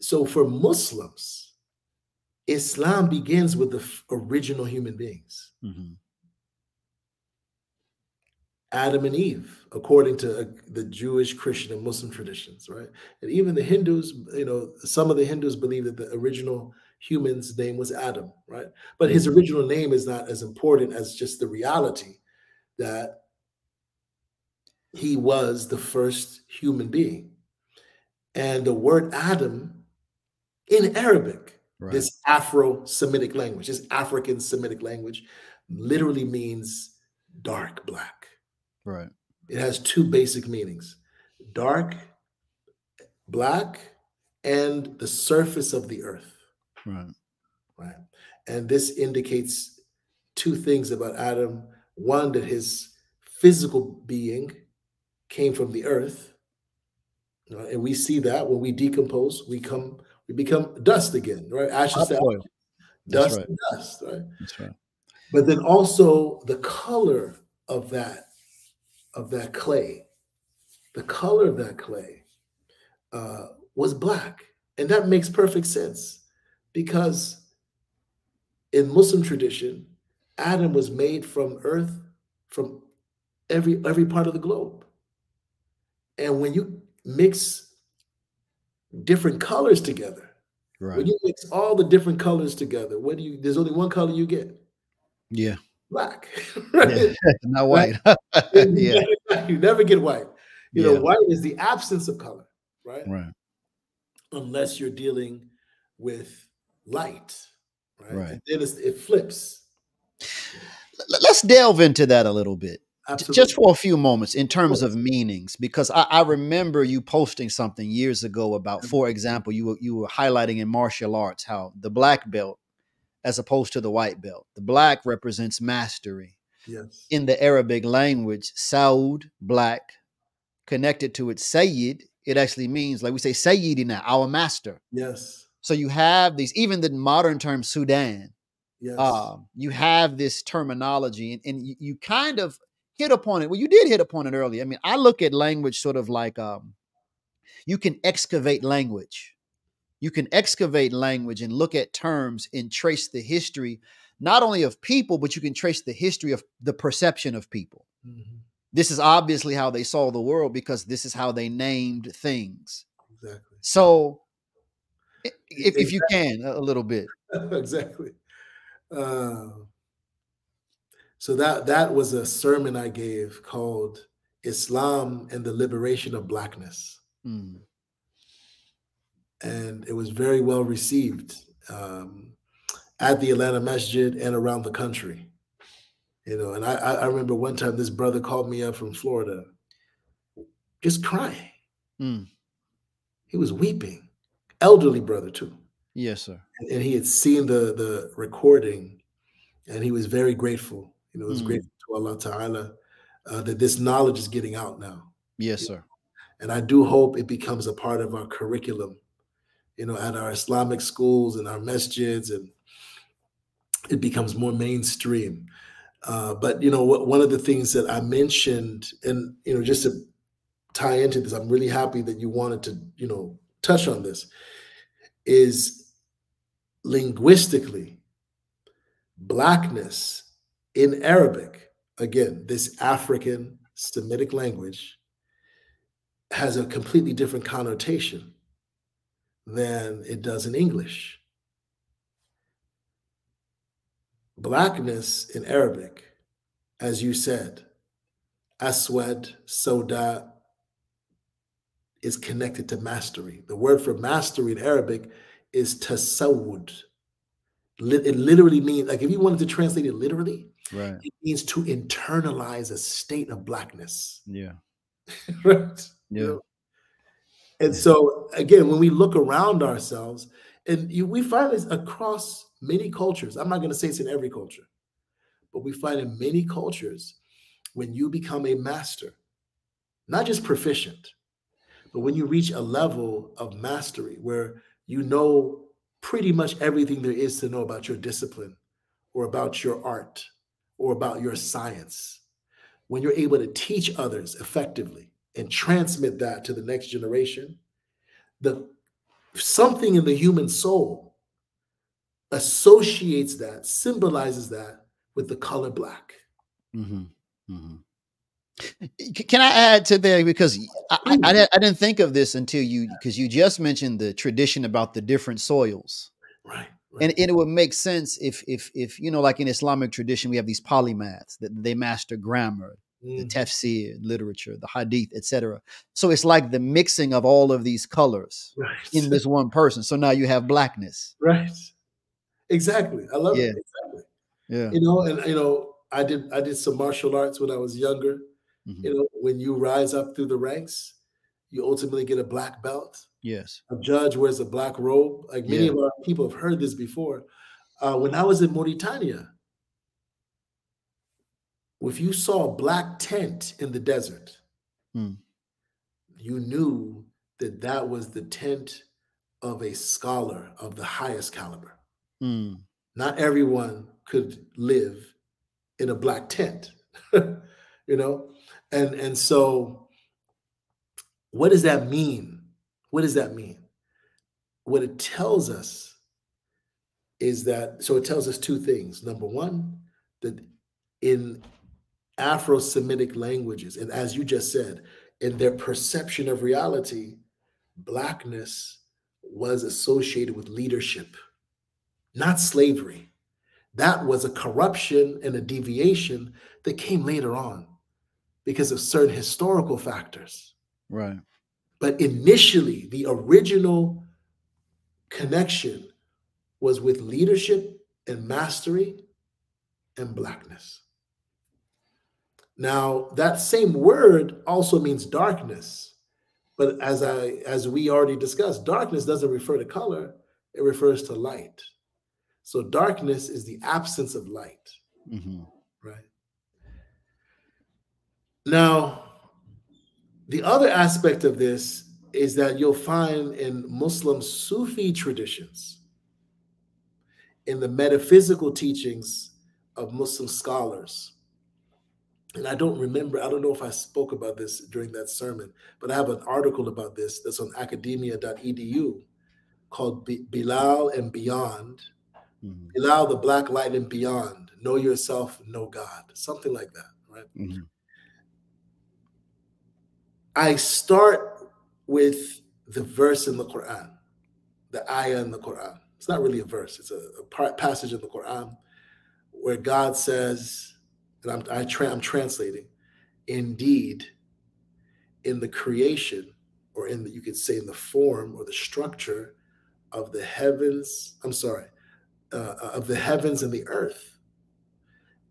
So for Muslims, Islam begins with the original human beings. Mm-hmm. Adam and Eve, according to the Jewish, Christian, and Muslim traditions, right? And even the Hindus, you know, some of the Hindus believe that the original human's name was Adam, right? But his original name is not as important as just the reality that he was the first human being. And the word Adam in Arabic, right, this Afro-Semitic language, this African Semitic language, literally means dark black. Right. It has two basic meanings: dark, black, and the surface of the earth. Right. Right. And this indicates two things about Adam. One, that his physical being came from the earth. Right? And we see that when we decompose, we become dust again, right? Ashes to ashes. Dust to dust, right? That's right. But then also the color of that, clay, the color of that clay was black. And that makes perfect sense, because in Muslim tradition, Adam was made from earth, from every part of the globe. And when you mix different colors together, right, when you mix all the different colors together, what do you, there's only one color you get. Yeah. Black, right? Yeah, not white. Yeah. You never get white. You know, white is the absence of color, right? Right. Unless you're dealing with light, right? Right. And then it flips. Let's delve into that a little bit. Absolutely. Just for a few moments in terms of meanings, because I remember you posting something years ago about, for example, you were highlighting in martial arts how the black belt, as opposed to the white belt, the black represents mastery. Yes. In the Arabic language, Saud, black, connected to its Sayyid, it actually means, like we say, Sayyidina, our master. Yes. So you have these, even the modern term Sudan, yes, you have this terminology, and you kind of hit upon it. Well, you did hit upon it earlier. I mean, I look at language sort of like, you can excavate language. You can excavate language and look at terms and trace the history, not only of people, but you can trace the history of the perception of people. Mm-hmm. This is obviously how they saw the world, because this is how they named things. Exactly. So if you can, a little bit. Exactly. So that was a sermon I gave called Islam and the Liberation of Blackness. Mm. And it was very well received at the Atlanta Masjid and around the country, you know. And I remember one time this brother called me up from Florida, just crying. Mm. He was weeping, elderly brother too. Yes, sir. And he had seen the recording, and he was very grateful. You know, he was grateful to Allah Ta'ala that this knowledge is getting out now. Yes, sir. And I do hope it becomes a part of our curriculum, you know, at our Islamic schools and our masjids, and it becomes more mainstream. But, you know, one of the things that I mentioned, and, you know, just to tie into this, I'm really happy that you wanted to, you know, touch on this, is linguistically, blackness in Arabic, again, this African Semitic language, has a completely different connotation than it does in English. Blackness in Arabic, as you said, aswad, soda, is connected to mastery. The word for mastery in Arabic is tasawwud. It literally means, like if you wanted to translate it literally, right, it means to internalize a state of blackness. Yeah. Right? Yeah. You know? And so, again, when we look around ourselves, and we find this across many cultures. I'm not going to say it's in every culture, but we find in many cultures, when you become a master, not just proficient, but when you reach a level of mastery where you know pretty much everything there is to know about your discipline or about your art or about your science, when you're able to teach others effectively and transmit that to the next generation, the If something in the human soul associates that, symbolizes that with the color black. Mm-hmm. Mm-hmm. Can I add to there, because I didn't think of this until you, because you just mentioned the tradition about the different soils, right? And it would make sense if you know, like in Islamic tradition, we have these polymaths that they master grammar, the tafsir, literature, the hadith, etc. So it's like the mixing of all of these colors in this one person. So now you have blackness, right? Exactly, I love it. Exactly, yeah. You know, and you know, I did some martial arts when I was younger. Mm-hmm. You know, when you rise up through the ranks, you ultimately get a black belt. Yes. A judge wears a black robe. Like many of our people have heard this before. When I was in Mauritania, if you saw a black tent in the desert, you knew that that was the tent of a scholar of the highest caliber. Not everyone could live in a black tent, you know? And so what does that mean? What does that mean? What it tells us is that, so it tells us two things. Number one, that in Afro-Semitic languages, and as you just said, in their perception of reality, blackness was associated with leadership, not slavery. That was a corruption and a deviation that came later on, because of certain historical factors. Right. But initially, the original connection was with leadership and mastery and blackness. Now, that same word also means darkness. But as we already discussed, darkness doesn't refer to color, it refers to light. So darkness is the absence of light, right? Now, the other aspect of this is that you'll find in Muslim Sufi traditions, in the metaphysical teachings of Muslim scholars, and I don't know if I spoke about this during that sermon, but I have an article about this that's on academia.edu called Bilal and Beyond, Bilal, the Black Light and Beyond, Know Yourself, Know God, something like that, right? I start with the verse in the Quran, the ayah in the Quran. It's not really a verse, it's a passage in the Quran where God says, and I'm translating, indeed, in the creation, or in the, you could say in the form or the structure of the heavens, of the heavens and the earth,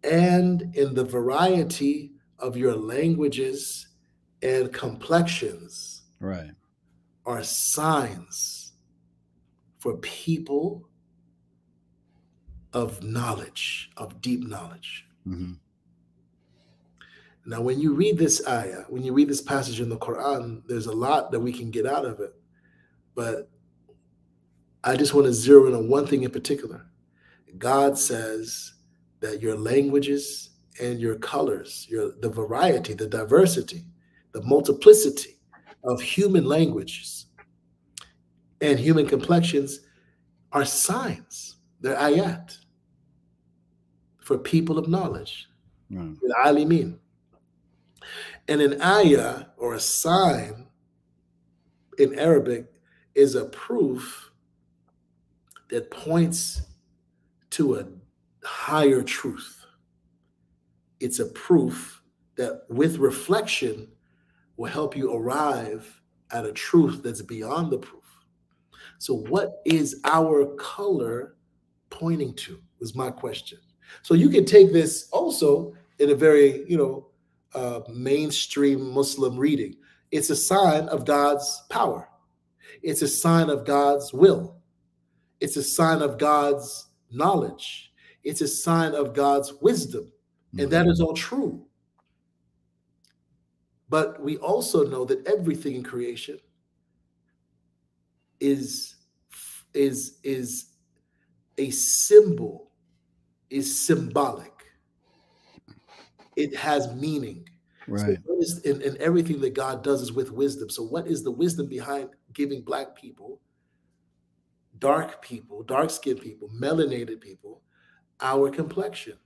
and in the variety of your languages and complexions, right, are signs for people of knowledge, of deep knowledge. Now, when you read this ayah, when you read this passage in the Quran, there's a lot that we can get out of it. But I just want to zero in on one thing in particular. God says that your languages and your colors, the variety, the diversity, the multiplicity of human languages and human complexions are signs. They're ayat for people of knowledge. Alimin. And an ayah, or a sign in Arabic, is a proof that points to a higher truth. It's a proof that with reflection will help you arrive at a truth that's beyond the proof. So what is our color pointing to, was my question. So you can take this also in a very, you know, mainstream Muslim reading. It's a sign of God's power. It's a sign of God's will. It's a sign of God's knowledge. It's a sign of God's wisdom. And that is all true. But we also know that everything in creation is a symbol, is symbolic. It has meaning. Right. So and everything that God does is with wisdom. So what is the wisdom behind giving Black people dark people, dark-skinned people, melanated people, our complexion.